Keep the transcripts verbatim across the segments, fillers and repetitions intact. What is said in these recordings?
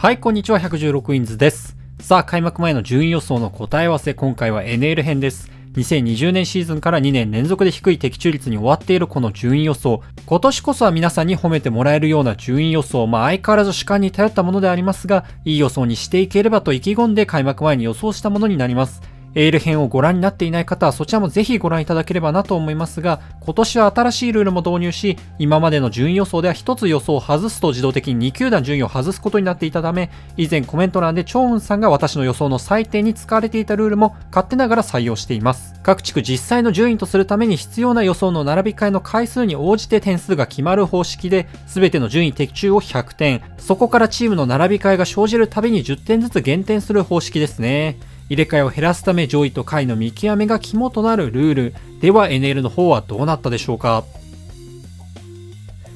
はい、こんにちは、ひゃくじゅうろくインズです。さあ、開幕前の順位予想の答え合わせ、今回は エヌエル 編です。にせんにじゅうねんシーズンからにねん連続で低い的中率に終わっているこの順位予想。今年こそは皆さんに褒めてもらえるような順位予想。まあ相変わらず主観に頼ったものでありますが、いい予想にしていければと意気込んで開幕前に予想したものになります。エーエル 編をご覧になっていない方はそちらもぜひご覧いただければなと思いますが、今年は新しいルールも導入し、今までの順位予想ではひとつ予想を外すと自動的ににきゅうだん順位を外すことになっていたため、以前コメント欄でチョウンさんが私の予想の採点に使われていたルールも勝手ながら採用しています。各地区実際の順位とするために必要な予想の並び替えの回数に応じて点数が決まる方式で、全ての順位的中をひゃくてん、そこからチームの並び替えが生じるたびにじゅってんずつ減点する方式ですね。入れ替えを減らすため上位と下位の見極めが肝となるルール。では エヌエル の方はどうなったでしょうか。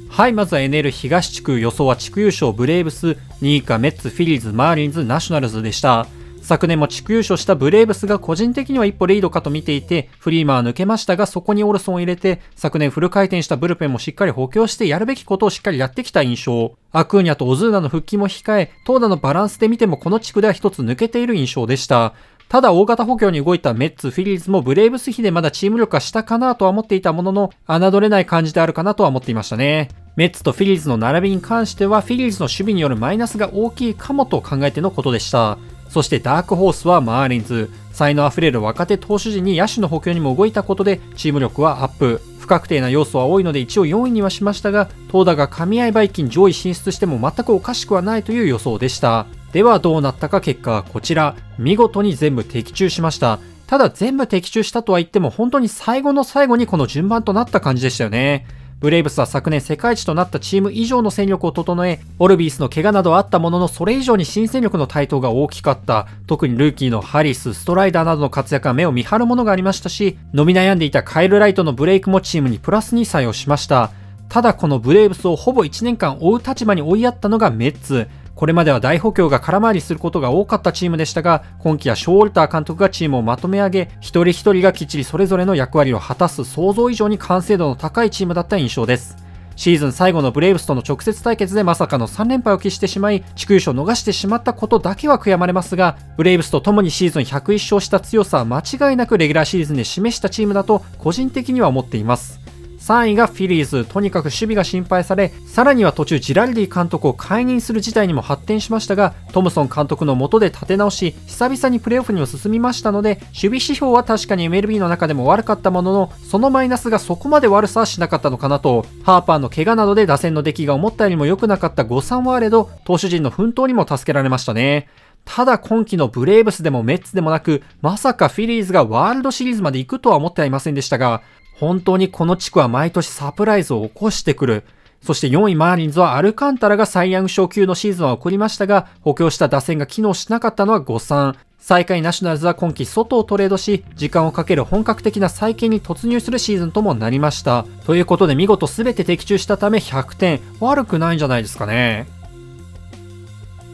はい、まずは エヌエル 東地区予想は地区優勝ブレーブス、にい以下メッツ、フィリーズ、マーリンズ、ナショナルズでした。昨年も地区優勝したブレーブスが個人的には一歩リードかと見ていて、フリーマンは抜けましたがそこにオルソンを入れて、昨年フル回転したブルペンもしっかり補強してやるべきことをしっかりやってきた印象。アクーニャとオズーナの復帰も控え、投打のバランスで見てもこの地区では一つ抜けている印象でした。ただ大型補強に動いたメッツ、フィリーズもブレーブス比でまだチーム力が下かなとは思っていたものの、侮れない感じであるかなとは思っていましたね。メッツとフィリーズの並びに関しては、フィリーズの守備によるマイナスが大きいかもと考えてのことでした。そしてダークホースはマーリンズ。才能あふれる若手投手陣に野手の補強にも動いたことでチーム力はアップ。不確定な要素は多いので一応よんいにはしましたが、投打が噛み合えば一気に上位進出しても全くおかしくはないという予想でした。ではどうなったか結果はこちら。見事に全部的中しました。ただ全部的中したとは言っても本当に最後の最後にこの順番となった感じでしたよね。ブレーブスは昨年世界一となったチーム以上の戦力を整え、オルビースの怪我などはあったものの、それ以上に新戦力の台頭が大きかった。特にルーキーのハリス、ストライダーなどの活躍は目を見張るものがありましたし、伸び悩んでいたカイル・ライトのブレイクもチームにプラスに作用しました。ただこのブレーブスをほぼいちねんかん追う立場に追いやったのがメッツ。これまでは大補強が空回りすることが多かったチームでしたが、今季はショー・ウォルター監督がチームをまとめ上げ、一人一人がきっちりそれぞれの役割を果たす、想像以上に完成度の高いチームだった印象です。シーズン最後のブレーブスとの直接対決でまさかのさんれんぱいを喫してしまい、地区優勝を逃してしまったことだけは悔やまれますが、ブレーブスと共にシーズンひゃくいっしょうした強さは間違いなくレギュラーシーズンで示したチームだと個人的には思っています。さんいがフィリーズ。とにかく守備が心配され、さらには途中ジラルディ監督を解任する事態にも発展しましたが、トムソン監督の下で立て直し、久々にプレーオフにも進みましたので、守備指標は確かに エムエルビー の中でも悪かったものの、そのマイナスがそこまで悪さはしなかったのかなと。ハーパーの怪我などで打線の出来が思ったよりも良くなかった誤算はあれど、投手陣の奮闘にも助けられましたね。ただ今季のブレーブスでもメッツでもなく、まさかフィリーズがワールドシリーズまで行くとは思ってはいませんでしたが、本当にこの地区は毎年サプライズを起こしてくる。そしてよんいマーリンズはアルカンタラがサイ・ヤング賞級のシーズンは送りましたが、補強した打線が機能しなかったのは誤算。最下位ナショナルズは今季外をトレードし、時間をかける本格的な再建に突入するシーズンともなりました。ということで見事全て的中したためひゃくてん。悪くないんじゃないですかね。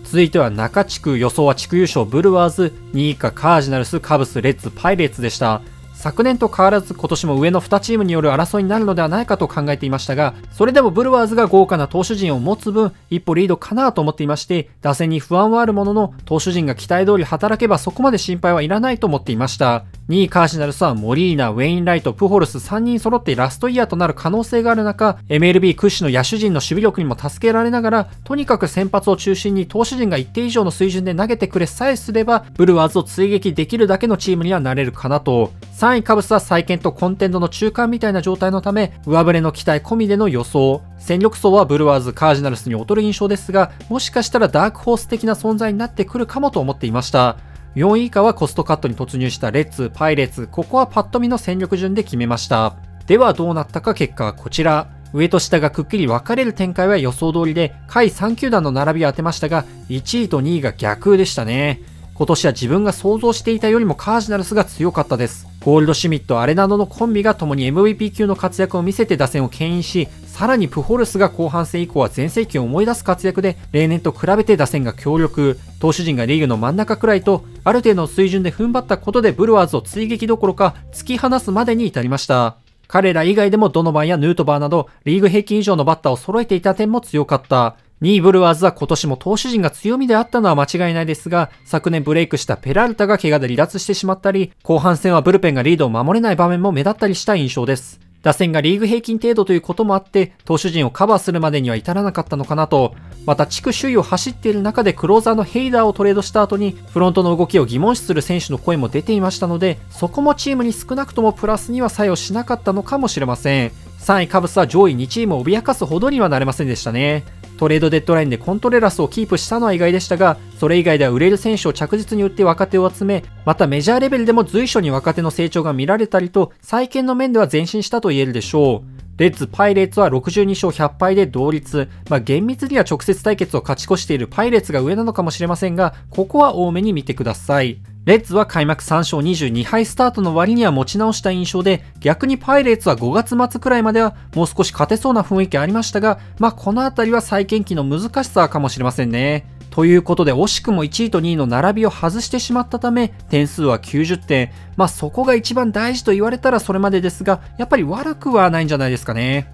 続いては中地区。予想は地区優勝ブルワーズ、にい以下カージナルス、カブス、レッズ、パイレーツでした。昨年と変わらず今年も上のにチームによる争いになるのではないかと考えていましたが、それでもブルワーズが豪華な投手陣を持つ分、一歩リードかなと思っていまして、打線に不安はあるものの、投手陣が期待通り働けばそこまで心配はいらないと思っていました。にいカージナルスはモリーナ、ウェインライト、プホルスさんにん揃ってラストイヤーとなる可能性がある中、エムエルビー 屈指の野手陣の守備力にも助けられながら、とにかく先発を中心に投手陣が一定以上の水準で投げてくれさえすれば、ブルワーズを追撃できるだけのチームにはなれるかなと。さんいカブスは再建とコンテンドの中間みたいな状態のため、上振れの期待込みでの予想。戦力層はブルワーズ、カージナルスに劣る印象ですが、もしかしたらダークホース的な存在になってくるかもと思っていました。よんい以下はコストカットに突入したレッツ、パイレーツ、ここはパッと見の戦力順で決めました。ではどうなったか結果はこちら。上と下がくっきり分かれる展開は予想通りで、下位さんきゅうだんの並びを当てましたが、いちいとにいが逆でしたね。今年は自分が想像していたよりもカージナルスが強かったです。ゴールドシュミット、アレナドのコンビが共に エムブイピー 級の活躍を見せて打線を牽引し、さらにプホルスが後半戦以降は全盛期を思い出す活躍で、例年と比べて打線が強力。投手陣がリーグの真ん中くらいと、ある程度の水準で踏ん張ったことでブルワーズを追撃どころか突き放すまでに至りました。彼ら以外でもドノバンやヌートバーなど、リーグ平均以上のバッターを揃えていた点も強かった。にいブルワーズは今年も投手陣が強みであったのは間違いないですが、昨年ブレイクしたペラルタが怪我で離脱してしまったり、後半戦はブルペンがリードを守れない場面も目立ったりした印象です。打線がリーグ平均程度ということもあって、投手陣をカバーするまでには至らなかったのかなと、また地区首位を走っている中でクローザーのヘイダーをトレードした後に、フロントの動きを疑問視する選手の声も出ていましたので、そこもチームに少なくともプラスには作用しなかったのかもしれません。さんいカブスは上位にチームを脅かすほどにはなれませんでしたね。トレードデッドラインでコントレラスをキープしたのは意外でしたが、それ以外では売れる選手を着実に売って若手を集め、またメジャーレベルでも随所に若手の成長が見られたりと、再建の面では前進したと言えるでしょう。レッズ、パイレーツはろくじゅうにしょうひゃっぱいで同率。まあ、厳密には直接対決を勝ち越しているパイレーツが上なのかもしれませんが、ここは多めに見てください。レッズは開幕さんしょうにじゅうにはいスタートの割には持ち直した印象で、逆にパイレーツはごがつまつくらいまではもう少し勝てそうな雰囲気ありましたが、まあ、このあたりは再建期の難しさかもしれませんね。ということで惜しくもいちいとにいの並びを外してしまったため、点数はきゅうじゅってん。まあ、そこが一番大事と言われたらそれまでですが、やっぱり悪くはないんじゃないですかね。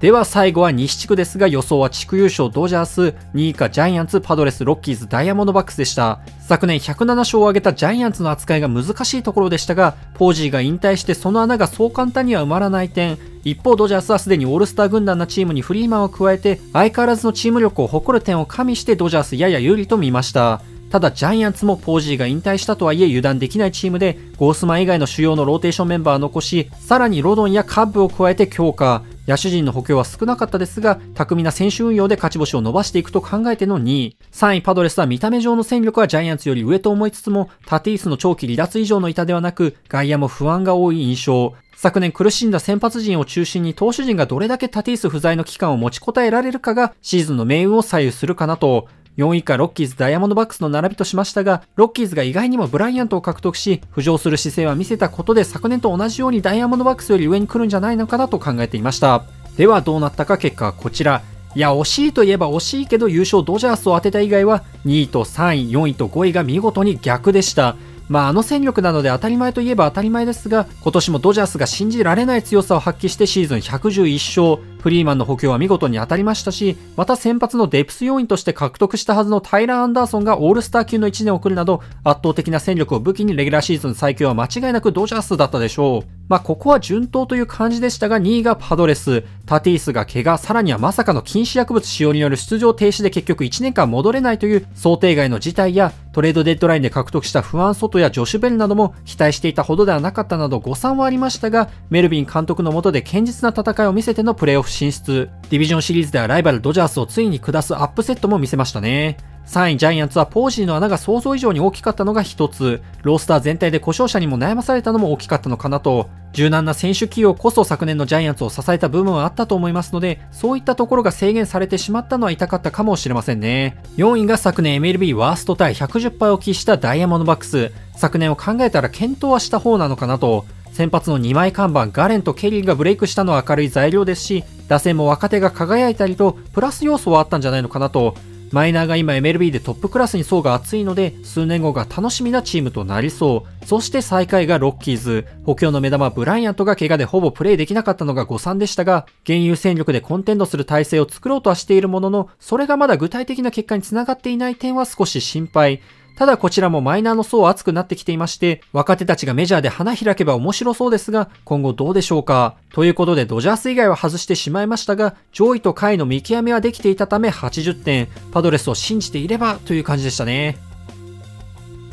では最後は西地区ですが、予想は地区優勝ドジャース、にい以下ジャイアンツ、パドレス、ロッキーズ、ダイヤモンドバックスでした。昨年ひゃくななしょうを挙げたジャイアンツの扱いが難しいところでしたが、ポージーが引退してその穴がそう簡単には埋まらない点、一方ドジャースはすでにオールスター軍団なチームにフリーマンを加えて、相変わらずのチーム力を誇る点を加味してドジャースやや有利と見ました。ただジャイアンツもポージーが引退したとはいえ油断できないチームで、ゴースマン以外の主要のローテーションメンバーを残し、さらにロドンやカッブを加えて強化。野手陣の補強は少なかったですが、巧みな選手運用で勝ち星を伸ばしていくと考えてのにい。さんいパドレスは見た目上の戦力はジャイアンツより上と思いつつも、タティスの長期離脱以上の板ではなく、外野も不安が多い印象。昨年苦しんだ先発陣を中心に投手陣がどれだけタティス不在の期間を持ちこたえられるかが、シーズンの命運を左右するかなと。よんい以下ロッキーズ、ダイヤモンドバックスの並びとしましたが、ロッキーズが意外にもブライアントを獲得し、浮上する姿勢は見せたことで、昨年と同じようにダイヤモンドバックスより上に来るんじゃないのかなと考えていました。ではどうなったか、結果はこちら。いや、惜しいといえば惜しいけど優勝ドジャースを当てた以外は、にいとさんい、よんいとごいが見事に逆でした。まあ、あの戦力なので当たり前といえば当たり前ですが、今年もドジャースが信じられない強さを発揮してシーズンひゃくじゅういっしょう、フリーマンの補強は見事に当たりましたし、また先発のデプス要員として獲得したはずのタイラー・アンダーソンがオールスター級のいちねんを送るなど、圧倒的な戦力を武器にレギュラーシーズン最強は間違いなくドジャースだったでしょう。まあ、ここは順当という感じでしたが、にいがパドレス、タティスが怪我、さらにはまさかの禁止薬物使用による出場停止で結局いちねんかん戻れないという想定外の事態や、トレードデッドラインで獲得したフアン・ソトやジョシュ・ベルなども期待していたほどではなかったなど誤算はありましたが、メルビン監督の下で堅実な戦いを見せてのプレーオフ進出。ディビジョンシリーズではライバルドジャースをついに下すアップセットも見せましたね。さんいジャイアンツはポージーの穴が想像以上に大きかったのがひとつ、ロースター全体で故障者にも悩まされたのも大きかったのかなと。柔軟な選手起用こそ昨年のジャイアンツを支えた部分はあったと思いますので、そういったところが制限されてしまったのは痛かったかもしれませんね。よんいが昨年 エムエルビー ワーストタイひゃくじゅっぱいを喫したダイヤモンドバックス。昨年を考えたら検討はした方なのかなと。先発のにまい看板ガレンとケリーがブレイクしたのは明るい材料ですし、打線も若手が輝いたりとプラス要素はあったんじゃないのかなと。マイナーが今 エムエルビー でトップクラスに層が厚いので、数年後が楽しみなチームとなりそう。そして最下位がロッキーズ。補強の目玉ブライアントが怪我でほぼプレイできなかったのが誤算でしたが、現有戦力でコンテンドする体制を作ろうとはしているものの、それがまだ具体的な結果につながっていない点は少し心配。ただこちらもマイナーの層は厚くなってきていまして、若手たちがメジャーで花開けば面白そうですが、今後どうでしょうか。ということでドジャース以外は外してしまいましたが、上位と下位の見極めはできていたためはちじゅってん、パドレスを信じていればという感じでしたね。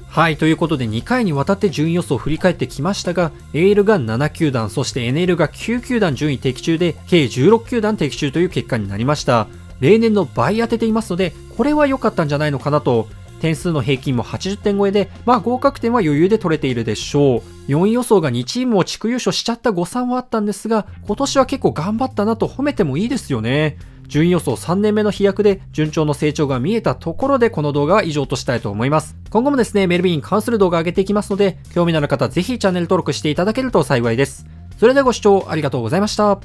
はい、ということでにかいにわたって順位予想を振り返ってきましたが、エーエル がななきゅうだん、そして エヌエル がきゅうきゅうだん順位的中で、計じゅうろくきゅうだん的中という結果になりました。例年の倍当てていますので、これは良かったんじゃないのかなと。点数の平均もはちじゅってん超えで、まあ合格点は余裕で取れているでしょう。よんい予想がにチームを地区優勝しちゃった誤算はあったんですが、今年は結構頑張ったなと褒めてもいいですよね。順位予想さんねんめの飛躍で順調の成長が見えたところで、この動画は以上としたいと思います。今後もですね、エムエルビーに関する動画を上げていきますので、興味のある方はぜひチャンネル登録していただけると幸いです。それではご視聴ありがとうございました。